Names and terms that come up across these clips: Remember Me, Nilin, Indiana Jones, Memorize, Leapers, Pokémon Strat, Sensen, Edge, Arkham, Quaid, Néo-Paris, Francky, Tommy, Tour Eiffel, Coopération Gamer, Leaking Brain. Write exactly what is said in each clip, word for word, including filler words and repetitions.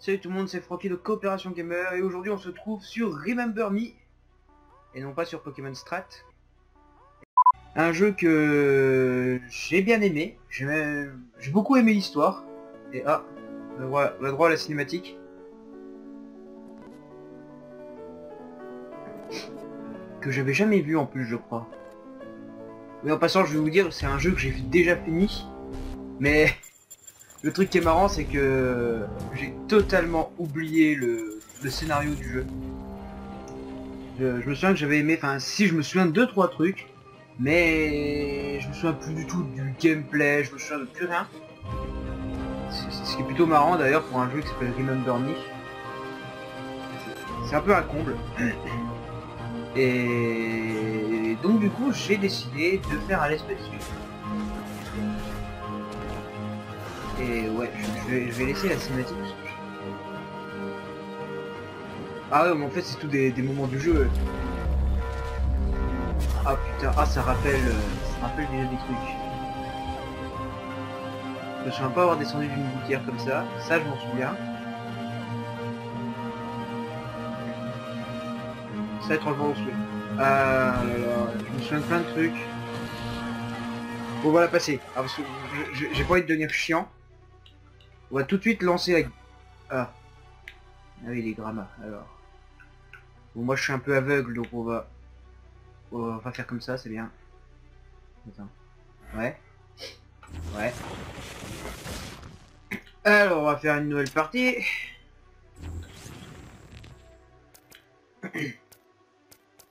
Salut tout le monde, c'est Francky de Coopération Gamer et aujourd'hui on se trouve sur Remember Me et non pas sur Pokémon Strat. Un jeu que j'ai bien aimé, j'ai même... j'ai beaucoup aimé l'histoire. Et ah, on a droit, on a droit à la cinématique. Que j'avais jamais vu en plus je crois. Mais en passant je vais vous dire, c'est un jeu que j'ai déjà fini. Mais... le truc qui est marrant, c'est que j'ai totalement oublié le, le scénario du jeu. Je, je me souviens que j'avais aimé, enfin si je me souviens de deux trois trucs, mais je me souviens plus du tout du gameplay, je me souviens de plus rien. C'est ce qui est plutôt marrant d'ailleurs pour un jeu qui s'appelle Remember Me. C'est un peu un comble. Et donc du coup, j'ai décidé de faire un let's play. Et ouais, je vais, je vais laisser la cinématique. Ah ouais, mais en fait c'est tout des, des moments du jeu. Ah putain, ah ça rappelle, ça rappelle déjà des trucs. Je ne souviens pas avoir descendu d'une gouttière comme ça, ça je m'en souviens. Ça étrangement on se fait. Ah là là, je me souviens de plein de trucs. Bon voilà, passer. Ah, parce que j'ai pas envie de devenir chiant. On va tout de suite lancer la... Ah. Ah oui, les grammas, alors. Bon, moi, je suis un peu aveugle, donc on va... On va faire comme ça, c'est bien. Attends. Ouais. Ouais. Alors, on va faire une nouvelle partie.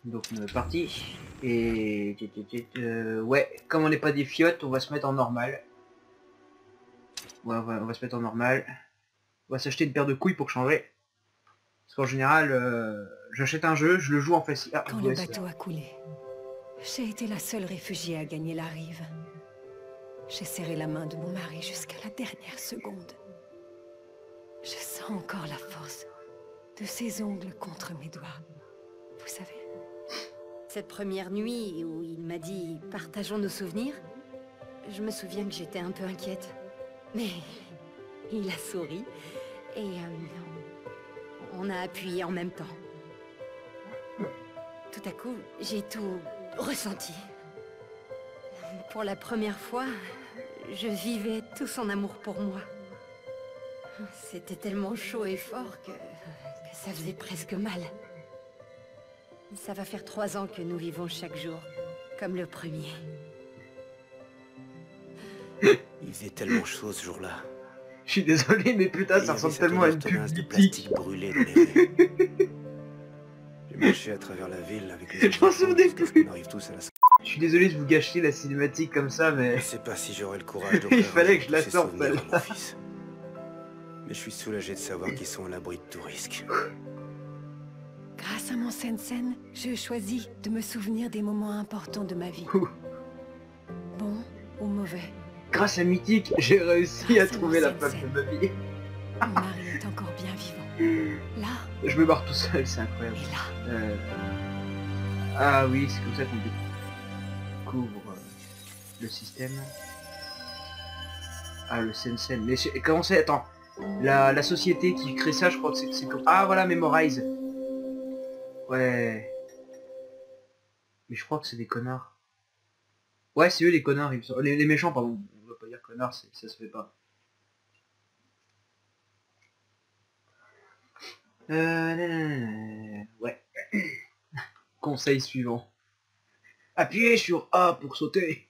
Donc, nouvelle partie. Et... Euh, ouais, comme on n'est pas des fiottes, on va se mettre en normal. Ouais, on va, on va se mettre en normal. On va s'acheter une paire de couilles pour changer. Parce qu'en général, euh, j'achète un jeu, je le joue en facile. Ah, quand ouais, le bateau a coulé, j'ai été la seule réfugiée à gagner la rive. J'ai serré la main de mon mari jusqu'à la dernière seconde. Je sens encore la force de ses ongles contre mes doigts. Vous savez. Cette première nuit où il m'a dit « Partageons nos souvenirs », je me souviens que j'étais un peu inquiète. Mais il a souri et euh, on a appuyé en même temps. Tout à coup, j'ai tout ressenti. Pour la première fois, je vivais tout son amour pour moi. C'était tellement chaud et fort que, que ça faisait presque mal. Ça va faire trois ans que nous vivons chaque jour, comme le premier. Il faisait tellement chaud ce jour-là. Je suis désolé, mais putain, et ça ressemble tellement à une pub de plastique brûlé dans les rues. J'ai marché à travers la ville avec les... J'en souviens plus. On arrive tous à la... Je suis désolé de vous gâcher la cinématique comme ça, mais... Je sais pas si j'aurais le courage de... Il fallait que je la sorte, là. Mon fils. Mais je suis soulagé de savoir qu'ils sont à l'abri de tout risque. Grâce à mon Sensen, je choisis de me souvenir des moments importants de ma vie. Bon ou mauvais. Grâce à Mythique, j'ai réussi à trouver la femme de ma vie. Mon mari est encore bien vivant. Là. Je me barre tout seul, c'est incroyable. Là. Euh... Ah oui, c'est comme ça qu'on découvre le système. Ah, le Sensen. Mais comment c'est... Attends. La, la société qui crée ça, je crois que c'est comme... Ah voilà, Memorize. Ouais. Mais je crois que c'est des connards. Ouais, c'est eux les connards, ils sont... les, les méchants, pardon. On va pas dire connards, ça se fait pas. Euh... Ouais. Conseil suivant. Appuyez sur A pour sauter.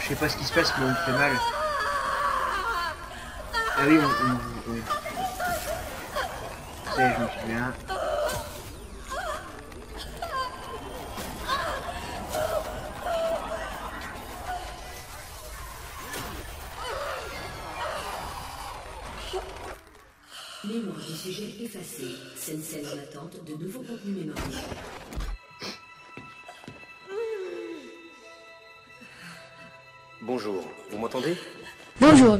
Je sais pas ce qui se passe mais on me fait mal. Ah oui, on... on, on, on. Ça, je me souviens. Les noms du sujet effacés. Sensen en attente de nouveaux contenus mémorisés. Bonjour, vous m'entendez? Bonjour.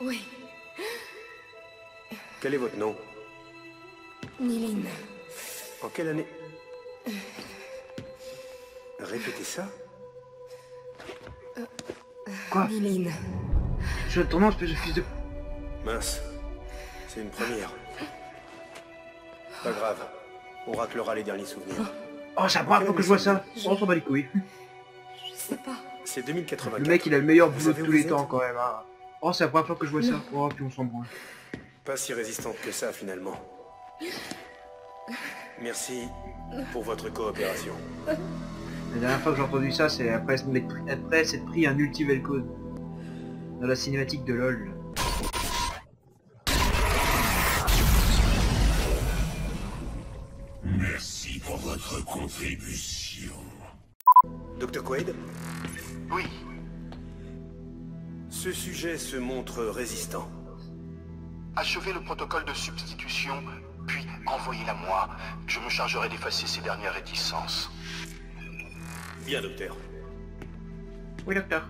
Oui. Quel est votre nom? Nilin. En quelle année? Répétez ça. Quoi? Nilin. Je tourne, espèce de fils de... Mince. C'est une première. Pas grave. On raclera les derniers souvenirs. Oh, ça braque, faut que je vois ça. On s'en bat les couilles. Je sais pas. C'est deux mille quatre-vingt-quatre. Le mec, il a le meilleur boulot de tous les temps, quand même. Hein. Oh, c'est la première fois que je vois non. ça. Oh, puis on s'en branle. Pas si résistante que ça, finalement. Merci pour votre coopération. La dernière fois que j'ai entendu ça, c'est après s'être pris un ulti-velcode dans la cinématique de LOL. Merci pour votre contribution. Docteur Quaid? Oui. Ce sujet se montre résistant. Achevez le protocole de substitution, puis envoyez-la moi. Je me chargerai d'effacer ces dernières réticences. Bien, docteur. Oui, docteur.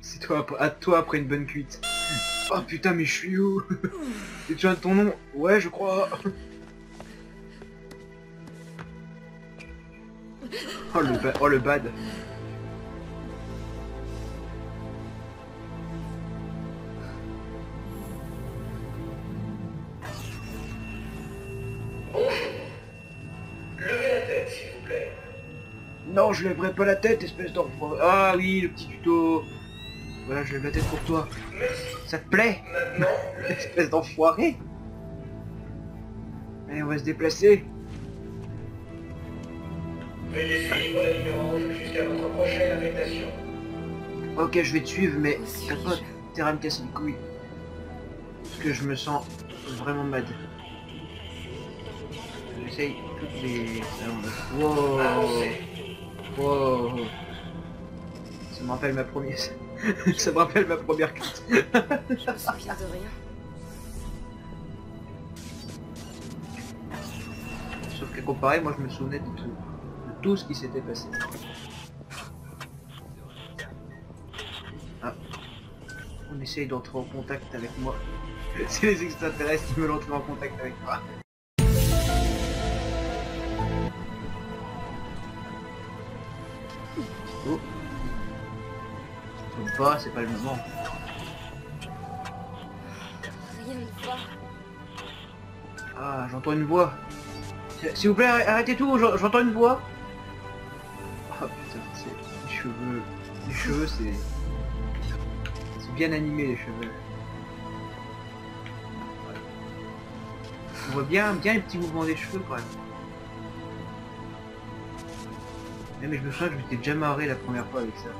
C'est toi, à toi après une bonne cuite. Oh putain, mais je suis où? Tu te souviens de ton nom? Ouais, je crois. Oh le, ba oh, le bad. Bonjour. Levez la tête, s'il vous plaît. Non, je lèverai pas la tête, espèce d'enfant. Ah oui, le petit tuto. Voilà, je lève la tête pour toi. Merci. Ça te plaît? Maintenant, espèce d'enfoiré. Allez, on va se déplacer. Veuillez suivre la différence jusqu'à votre prochaine affectation. Ok, je vais te suivre, mais t'as pas terre à me casser les couilles. Parce que je me sens vraiment mad. J'essaye toutes les... Wow. Wow. Ça me rappelle ma première... Ça me rappelle ma première carte. Je me souviens de rien. Sauf que comparé, moi je me souvenais de tout. Tout ce qui s'était passé. Ah. On essaye d'entrer en contact avec moi. C'est les extraterrestres qui veulent entrer en contact avec moi. Oh. Ça tombe pas, c'est pas le moment. Rien ne va. Ah, j'entends une voix. S'il vous plaît, arrêtez tout, j'entends une voix. Oh putain, les cheveux, les cheveux c'est... C'est bien animé les cheveux. On voit bien, bien les petits mouvements des cheveux quand même. Mais, mais je me souviens que je m'étais déjà marré la première fois avec ça.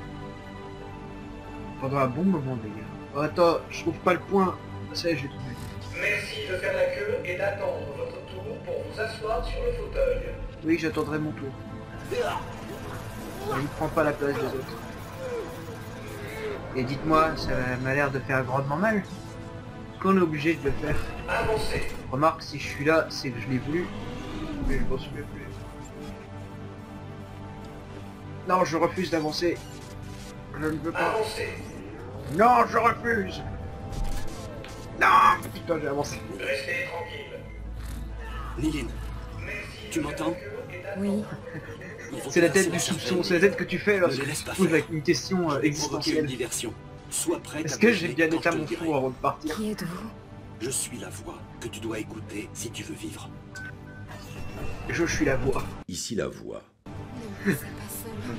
Pendant un bon moment d'ailleurs. Oh, attends, je trouve pas le point. Ça y est, je l'ai trouvé. Merci de faire la queue et d'attendre votre tour pour vous asseoir sur le fauteuil. Oui, j'attendrai mon tour. Je ne prends pas la place des autres. Et dites-moi, ça m'a l'air de faire grandement mal. Qu'on est obligé de le faire. Avancez. Remarque, si je suis là, c'est que je l'ai voulu. Mais je m'en souviens plus. Non, je refuse d'avancer. Je ne veux pas. Avancez. Non, je refuse. Non, putain, j'ai avancé. Restez tranquille. Nilin, tu m'entends? Oui. C'est la tête du soupçon, c'est la tête que tu fais lorsque tu te poses avec une question euh, existentielle. Est-ce que j'ai bien éteint mon four avant de partir? Qui êtes-vous? Je suis la voix que tu dois écouter si tu veux vivre. Je suis la voix. Ici la voix. Non,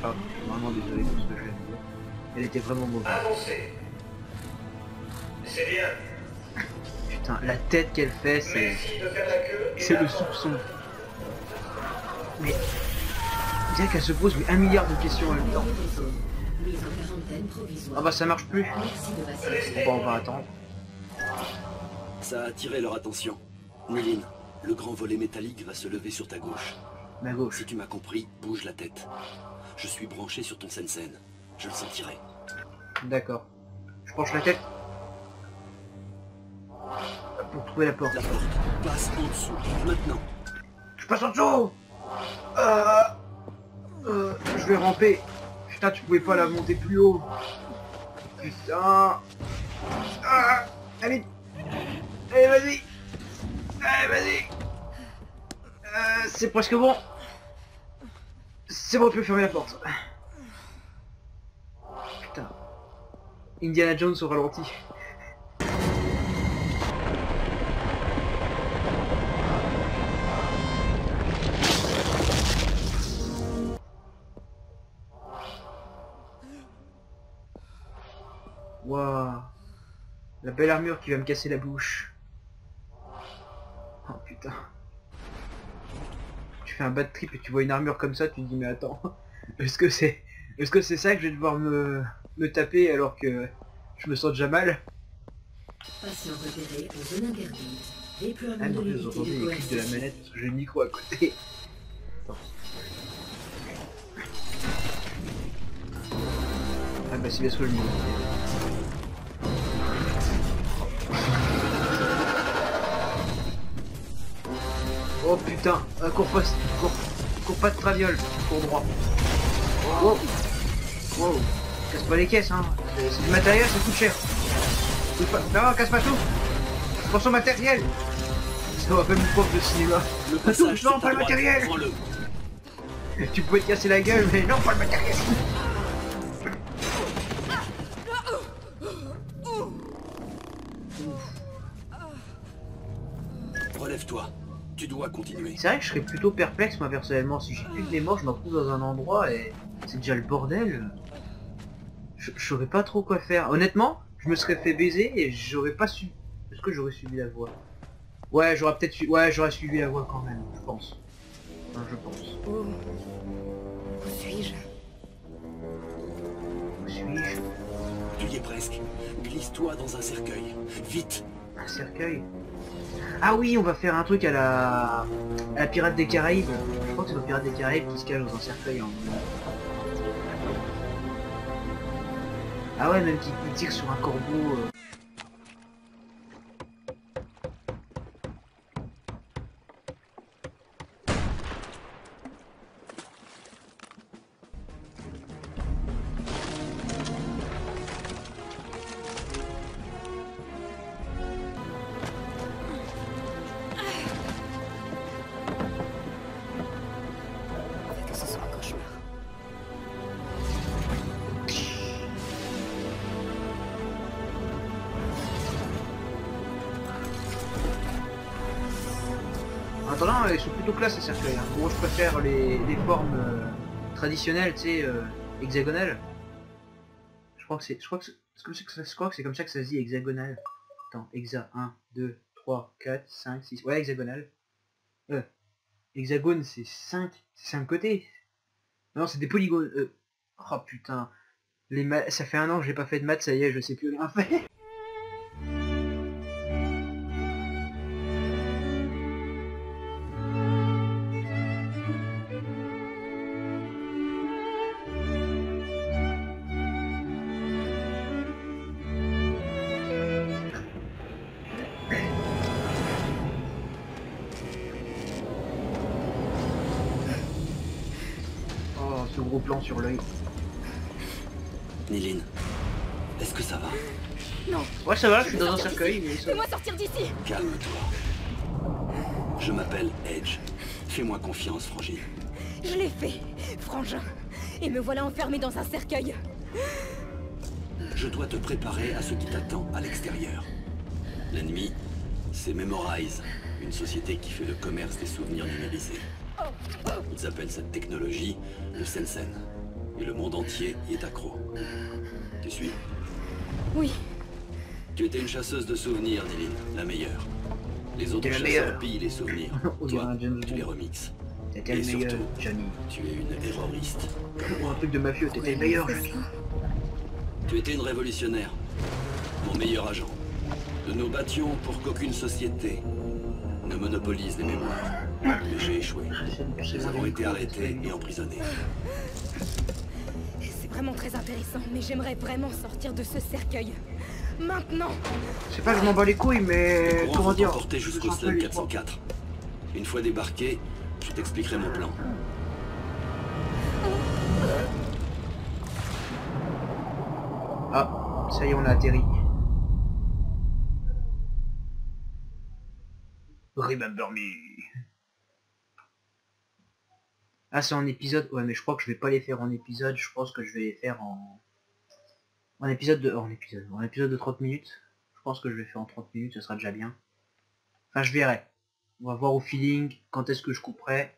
pardon, je suis vraiment désolé pour ce que je viens de dire. Elle était vraiment mauvaise. Avancez. C'est bien. Putain, la tête qu'elle fait, c'est... C'est le soupçon. Mais... Bien qu'elle se pose mais un milliard de questions en même temps. Ah bah ça marche plus. Bon, on va attendre. Ça a attiré leur attention. Nilin, le grand volet métallique va se lever sur ta gauche. Ma gauche. Si tu m'as compris, bouge la tête. Je suis branché sur ton Sensen. Je le sentirai. D'accord. Je penche la tête. Pour trouver la porte. La porte passe en dessous, maintenant. Je passe en dessous. euh, euh, Je vais ramper. Putain, tu pouvais pas la monter plus haut. Putain. Ah, allez. Allez, vas-y. Allez, vas-y. Euh, c'est presque bon. C'est bon, tu peux fermer la porte. Putain. Indiana Jones au ralenti. Waouh. La belle armure qui va me casser la bouche. Oh putain. Tu fais un bad trip et tu vois une armure comme ça, tu te dis mais attends, est-ce que c'est est-ce que c'est ça que je vais devoir me, me taper alors que je me sens déjà mal. Patient repéré en zone interdite. Déploiement de l'unité de coercition. De la manette parce que j'ai le micro à côté. Attends. Ah bah c'est bien sûr le micro. Oh putain, euh, cours pas, cours, cours pas de traviole, cours droit. Wow. Wow. Casse pas les caisses hein, c'est du matériel, ça coûte cher. Pas... Non, casse pas tout. Prends son matériel. Ça va comme une prof de cinéma. Le passage, non, pas le matériel. Tu pouvais te casser la gueule, mais non, pas le matériel. Relève-toi. Tu dois continuer. C'est vrai que je serais plutôt perplexe moi personnellement, si j'ai plus de mémoire, je m'en trouve dans un endroit et c'est déjà le bordel. Je, je saurais pas trop quoi faire. Honnêtement, je me serais fait baiser et j'aurais pas su. Est-ce que j'aurais suivi la voie? Ouais, j'aurais peut-être su. Ouais, j'aurais suivi la voie quand même, je pense. Enfin, je pense. Oh. Où suis-je? Où suis-je? Tu y es presque. Glisse-toi dans un cercueil. Vite. Un cercueil? Ah oui, on va faire un truc à la, à la Pirate des Caraïbes. Je crois que c'est le Pirate des Caraïbes qui se cache dans un cercueil. En... Ah ouais, même qui tire sur un corbeau. Euh... Ils sont plutôt classe ces cercueils. Hein. Moi je préfère les, les formes euh, traditionnelles, tu sais, euh, hexagonales. Je crois que c'est. Je crois que c'est comme ça que ça se dit hexagonal. Attends, hexa, un, deux, trois, quatre, cinq, six. Ouais, hexagonal. Euh, hexagone c'est cinq. C'est cinq côtés. Non, c'est des polygones. Euh. Oh putain. Les ma... Ça fait un an que j'ai pas fait de maths, ça y est, je sais plus rien faire. Gros plan sur l'œil. Nilin, est-ce que ça va? Non. Ouais ça va, je suis dans un cercueil. Fais-moi sortir d'ici. Calme-toi. Je m'appelle Edge. Fais-moi confiance, Frangine. Je l'ai fait, Frangin. Et me voilà enfermé dans un cercueil. Je dois te préparer à ce qui t'attend à l'extérieur. L'ennemi, c'est Memorize, une société qui fait le commerce des souvenirs numérisés. Ils appellent cette technologie le Sensen. Et le monde entier y est accro. Tu suis? Oui. Tu étais une chasseuse de souvenirs, Nilin, la meilleure. Les autres chasseurs pillent les souvenirs. Toi, tu les remixes. T'étais le meilleur, Johnny. Tu es une terroriste. Comme un truc de mafieux, t'étais le meilleur, Johnny. Tu étais une révolutionnaire. Mon meilleur agent. Nous nous battions pour qu'aucune société ne monopolise les mémoires. Mais j'ai échoué. Nous avons été arrêtés et emprisonnés. vraiment très intéressant, mais j'aimerais vraiment sortir de ce cercueil. Maintenant. C'est pas que je m'en bats les couilles, mais le comment dire. Porté jusqu'au stade quatre cent quatre. Une fois débarqué, je t'expliquerai mon plan. Ah, ça y est, on a atterri. Remember Me. Ah, c'est en épisode, ouais, mais je crois que je vais pas les faire en épisode, je pense que je vais les faire en... En épisode de... En épisode, en épisode de trente minutes. Je pense que je vais faire en trente minutes, ce sera déjà bien. Enfin, je verrai. On va voir au feeling, quand est-ce que je couperai.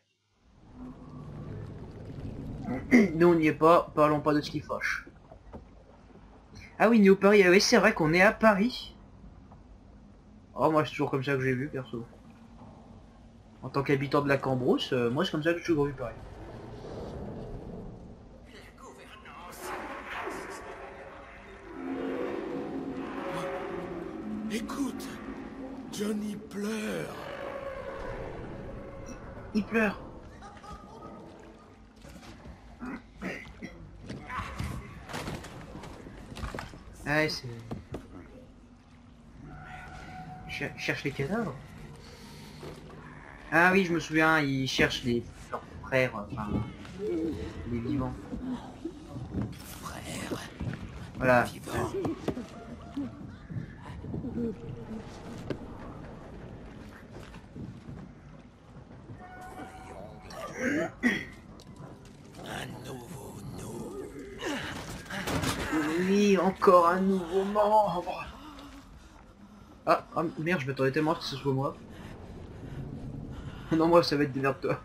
Nous, on n'y est pas, parlons pas de ce qui fâche. Ah oui, Néo-Paris, ah oui, c'est vrai qu'on est à Paris. Oh, moi, c'est toujours comme ça que j'ai vu, perso. En tant qu'habitant de la Cambrousse, euh, moi c'est comme ça que je suis toujours vu Paris. Écoute, Johnny pleure. Il pleure. Ouais, c'est... Cher cherche les cadavres. Ah oui, je me souviens, ils cherchent les leurs frères, enfin, les vivants. Frères. Voilà. Vivants. Un nouveau nous. Oui, encore un nouveau membre. Ah, oh, merde, je m'attendais tellement que ce soit moi. Non, moi ça va être derrière toi.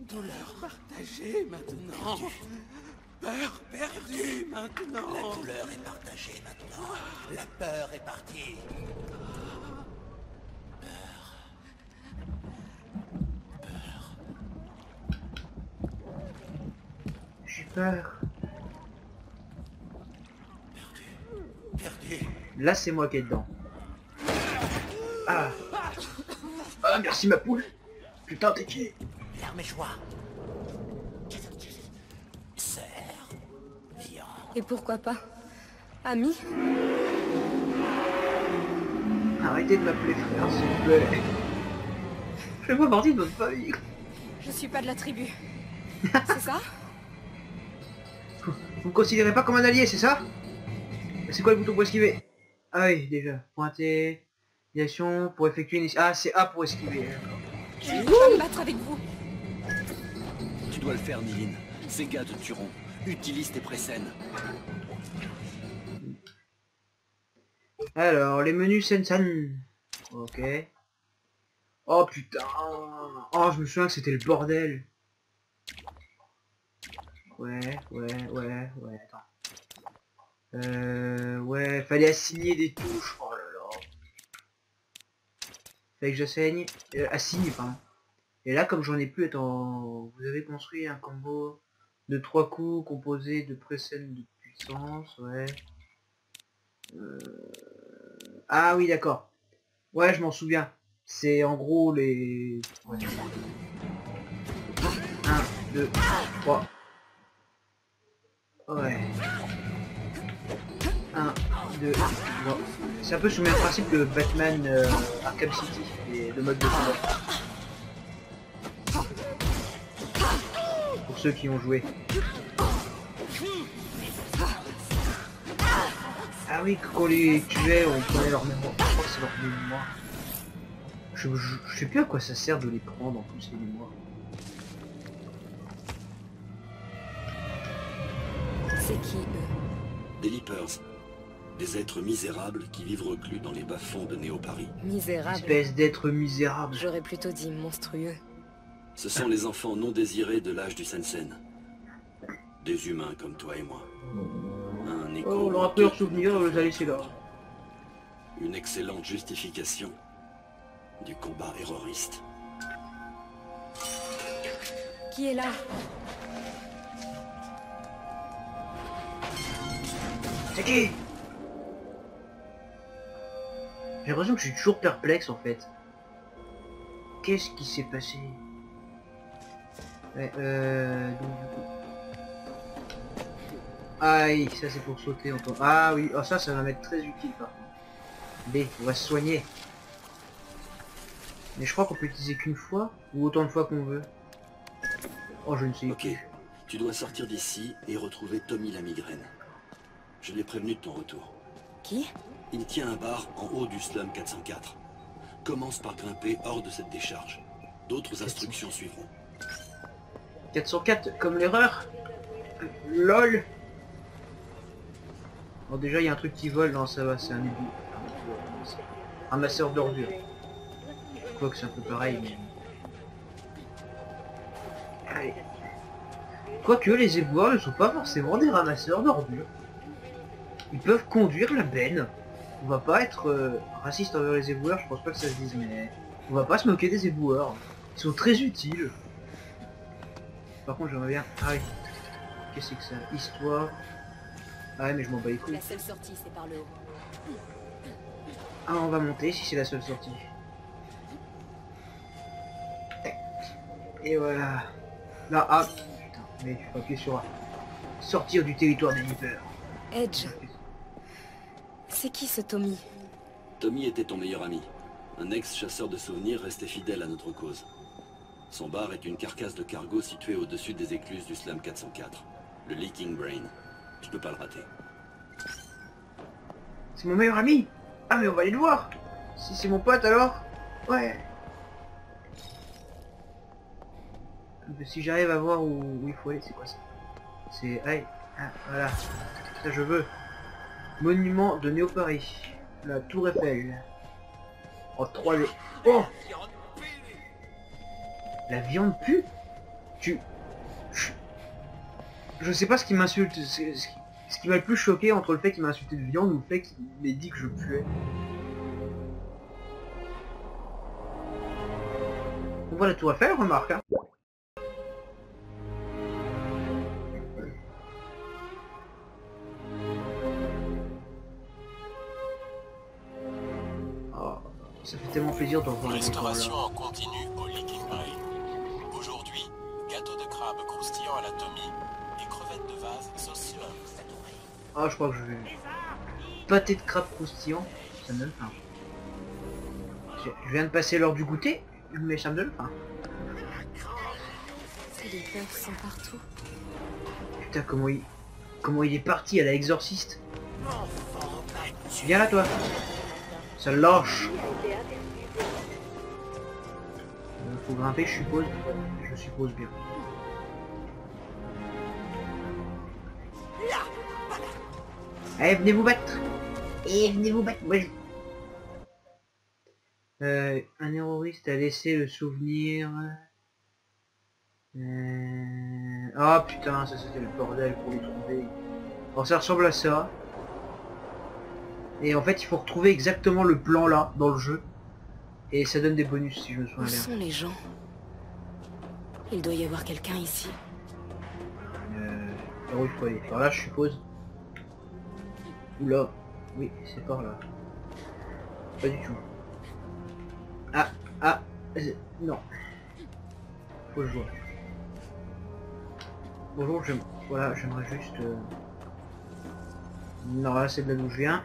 Douleur partagée maintenant. Peur perdue maintenant. La douleur est partagée maintenant. La peur est partie. Peur. Peur. J'ai peur. Perdu. Perdu. Là c'est moi qui est dedans. Ah. Ah, merci ma poule. Putain, t'es qui? L'armée-joie. Sœur. Et pourquoi pas ami? Arrêtez de m'appeler frère, s'il vous plaît. Je fais pas partie de votre famille. Je suis pas de la tribu. C'est ça? Vous me considérez pas comme un allié, c'est ça? C'est quoi le bouton pour esquiver? Ah oui, déjà. Pointer... pour effectuer une... Ah, c'est A pour esquiver. Je vais me battre avec vous. Tu dois le faire, Nilin. Ces gars te tueront. Utilise tes précènes. Alors, les menus Sensen. Ok. Oh putain. Oh, je me souviens que c'était le bordel. Ouais, ouais, ouais, ouais. Attends. Euh... Ouais, fallait assigner des touches. Oh là là. Fait que j'assigne, euh, assigne, pardon. Et là, comme j'en ai plus, attends, vous avez construit un combo de trois coups composé de précènes de puissance, ouais. Euh... Ah oui, d'accord. Ouais, je m'en souviens. C'est en gros les... Ouais. un, deux, trois. Ouais. un, deux, trois. C'est un peu sous le même principe que Batman euh, Arkham City et le mode de combat. Pour ceux qui ont joué. Ah oui, quand on les tuait, on prenait leur mémoire. Je crois que c'est leur mémoire. Je, je, je sais plus à quoi ça sert de les prendre en plus les mémoires. C'est qui eux? Des Leapers. Des êtres misérables qui vivent reclus dans les bas-fonds de Néo-Paris. Misérables. Espèce d'êtres misérables. J'aurais plutôt dit monstrueux. Ce sont les enfants non désirés de l'âge du Sensen. Des humains comme toi et moi. Un écho... Oh, le rappeur souvenir, vous allez chez là. Une excellente justification du combat terroriste. Qui est là? C'est qui? J'ai l'impression que je suis toujours perplexe en fait. Qu'est-ce qui s'est passé? Ouais, euh... Donc, du coup... Aïe, ça c'est pour sauter encore. Ah oui, oh, ça ça va m'être très utile par contre. B, on va se soigner. Mais je crois qu'on peut utiliser qu'une fois, ou autant de fois qu'on veut. Oh, je ne sais plus. Ok, tu dois sortir d'ici et retrouver Tommy la migraine. Je l'ai prévenu de ton retour. Qui ? Il tient un bar en haut du slum quatre cent quatre. Commence par grimper hors de cette décharge. D'autres instructions suivront. quatre cent quatre comme l'erreur. LOL. Bon, déjà il y a un truc qui vole, non ça va, c'est un ébou. Ramasseur d'ordures. Quoique c'est un peu pareil. Mais... Allez. Quoique les éboueurs ne sont pas forcément des ramasseurs d'ordures. Ils peuvent conduire la benne. On va pas être euh, raciste envers les éboueurs, je pense pas que ça se dise, mais on va pas se moquer des éboueurs. Ils sont très utiles. Par contre j'aimerais bien... Ah oui. Qu'est-ce que c'est que ça? Histoire. Ah ouais mais je m'en bats les couilles. La seule sortie c'est par le haut. Ah on va monter si c'est la seule sortie. Et voilà. Là, ah putain, mais je suis pas appuyé sur A. Sortir du territoire des Leapers. Edge. C'est qui ce Tommy? Tommy était ton meilleur ami. Un ex-chasseur de souvenirs resté fidèle à notre cause. Son bar est une carcasse de cargo située au-dessus des écluses du Slam quatre cent quatre. Le Leaking Brain. Tu peux pas le rater. C'est mon meilleur ami? Ah mais on va aller le voir. Si c'est mon pote alors. Ouais. Si j'arrive à voir où... où il faut aller, c'est quoi ça? C'est... Ah, voilà. Ça je veux. Monument de Néo-Paris. La tour Eiffel. En trois lieux. Oh, la viande pue. Tu... Je sais pas ce qui m'insulte. Ce qui m'a le plus choqué entre le fait qu'il m'a insulté de viande ou le fait qu'il m'ait dit que je puais. On voit la tour Eiffel, remarque hein. Ça fait tellement plaisir d'en voir. Restauration en continu au Leaking Brain. Aujourd'hui, gâteau de crabe croustillant à la Tommy et crevettes de vase sauce. Ah, je crois que je vais... Pâté de crabe croustillant, ça me donne faim. Je viens de passer l'heure du goûter, mais ça me donne faim. Les peuples sont partout. Putain, comment il... Comment il est parti à la exorciste. Viens là, toi. Ça lâche. Il faut grimper, je suppose. Je suppose bien. Allez, venez vous battre. Et venez vous battre. Ouais. Euh, un terroriste a laissé le souvenir. Ah euh... oh, putain, ça c'était le bordel pour les trouver. Alors ça ressemble à ça. Et en fait, il faut retrouver exactement le plan là, dans le jeu. Et ça donne des bonus, si je me souviens bien. Où sont les gens? Il doit y avoir quelqu'un ici. Euh... Alors, il faut aller par là, je suppose. Ou là. Oui, c'est par là. Pas du tout. Ah, ah, non. Faut que je vois. Bonjour, j'aime... Voilà, j'aimerais juste... Euh... Non, là, c'est de là d'où je viens.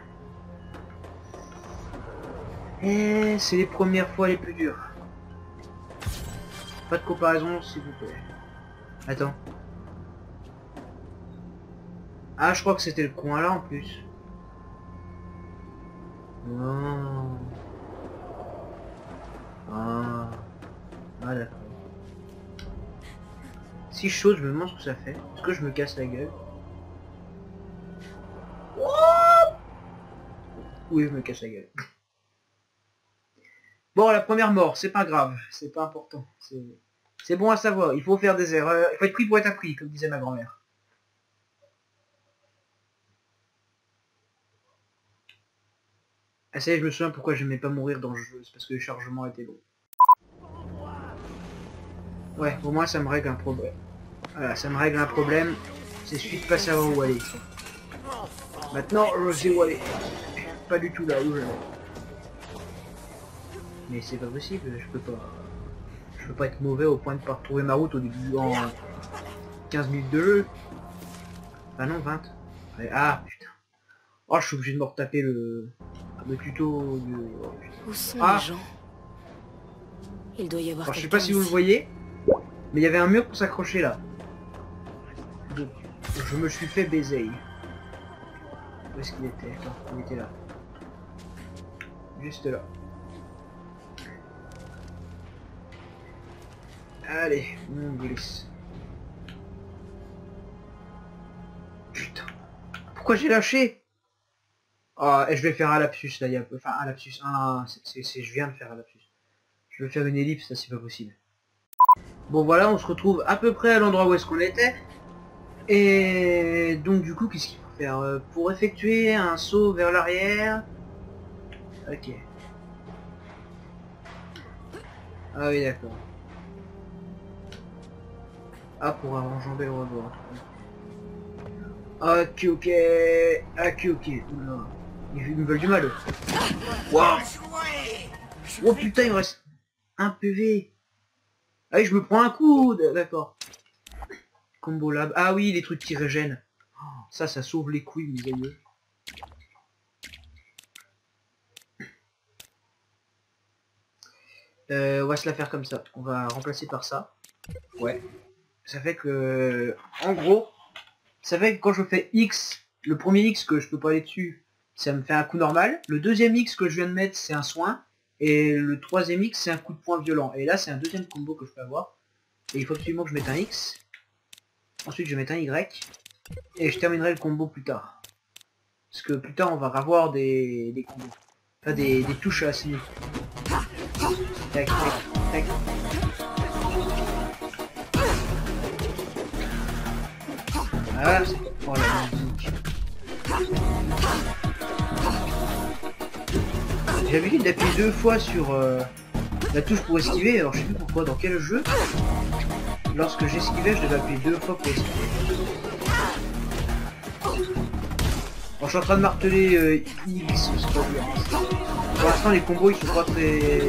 Et c'est les premières fois les plus dures. Pas de comparaison s'il vous plaît. Attends. Ah je crois que c'était le coin là en plus. Oh. Ah. Ah d'accord. Si je saute je me demande ce que ça fait. Est-ce que je me casse la gueule? Oui je me casse la gueule. Bon, la première mort, c'est pas grave, c'est pas important. C'est bon à savoir, il faut faire des erreurs, il faut être pris pour être appris, comme disait ma grand-mère. Ah ça y est, je me souviens pourquoi j'aimais pas mourir dans le jeu, c'est parce que le chargement était long. Ouais, au moins ça me règle un problème. Voilà, ça me règle un problème, c'est celui de pas savoir où aller. Maintenant, je sais où aller. Pas du tout là où je vais. Mais c'est pas possible, je peux pas... Je peux pas être mauvais au point de pas retrouver ma route au début en quinze minutes de jeu. Ah non, vingt. après. Ah putain. Oh, je suis obligé de me retaper le, le tuto de... Oh, où sont ah. les gens? Il doit y avoir... Alors, je sais pas si vous le voyez, mais il y avait un mur pour s'accrocher là. Donc, je me suis fait baiser. Où est-ce qu'il était? Attends, il était là. Juste là. Allez, on glisse. Putain. Pourquoi j'ai lâché? Ah, oh, je vais faire un lapsus là, il y a... Enfin, un lapsus, un... C'est... Je viens de faire un lapsus. Je vais faire une ellipse, ça c'est pas possible. Bon voilà, on se retrouve à peu près à l'endroit où est-ce qu'on était. Et donc du coup, qu'est-ce qu'il faut faire? euh, Pour effectuer un saut vers l'arrière... Ok. Ah oui, d'accord. Ah, pour enjamber le rebord. Ok, ok. Ok, ok. Oula. Ils me veulent du mal. Waouh. Oh putain, il me reste un P V. Ah oui, je me prends un coup. D'accord. Combo lab. Ah oui, les trucs qui régènent. Ça, ça sauve les couilles, mes amis. Euh, on va se la faire comme ça. On va remplacer par ça. Ouais. Ça fait que... En gros, ça fait que quand je fais X, le premier X que je peux pas aller dessus, ça me fait un coup normal. Le deuxième X que je viens de mettre, c'est un soin. Et le troisième X, c'est un coup de poing violent. Et là, c'est un deuxième combo que je peux avoir. Et il faut absolument que je mette un X. Ensuite, je vais mettre un Y. Et je terminerai le combo plus tard. Parce que plus tard, on va avoir des, des combos. Enfin, des, des touches à assigner. Tac, tac, tac. Voilà, c'est... Oh la musique. J'ai l'habitude d'appuyer deux fois sur euh, la touche pour esquiver, alors je sais plus pourquoi, dans quel jeu, lorsque j'esquivais, je devais appuyer deux fois pour esquiver. Bon, je suis en train de marteler euh, X, c'est pas dur. Hein. Pour l'instant, les combos, ils sont pas très...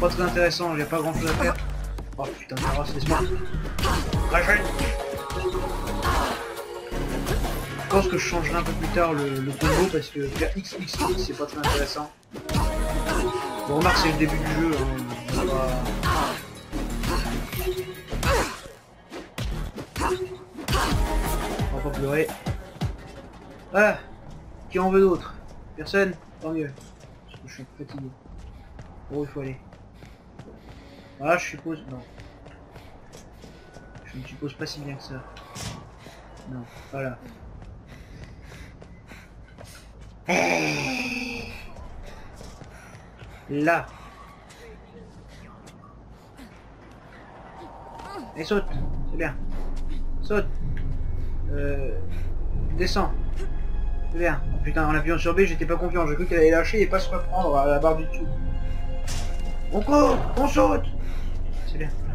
pas très intéressants, j'ai pas grand chose à faire. Oh putain, c'est laisse-moi. Rachel. Je pense que je changerai un peu plus tard le, le combo parce que faire X X X c'est pas très intéressant. Bon, remarque, c'est le début du jeu, hein. va... On va pas pleurer. Voilà. Qui en veut d'autres? Personne? Tant mieux. Parce que je suis fatigué. Bon, il faut aller. Voilà, je suppose... Non. Je ne suppose pas si bien que ça. Non, voilà. Là. Et saute, c'est bien. Saute. Euh... Descends. C'est bien. Oh, putain, en appuyant sur B, j'étais pas confiant. J'ai cru qu'elle allait lâcher et pas se reprendre à la barre du dessous. On court, on saute. C'est bien.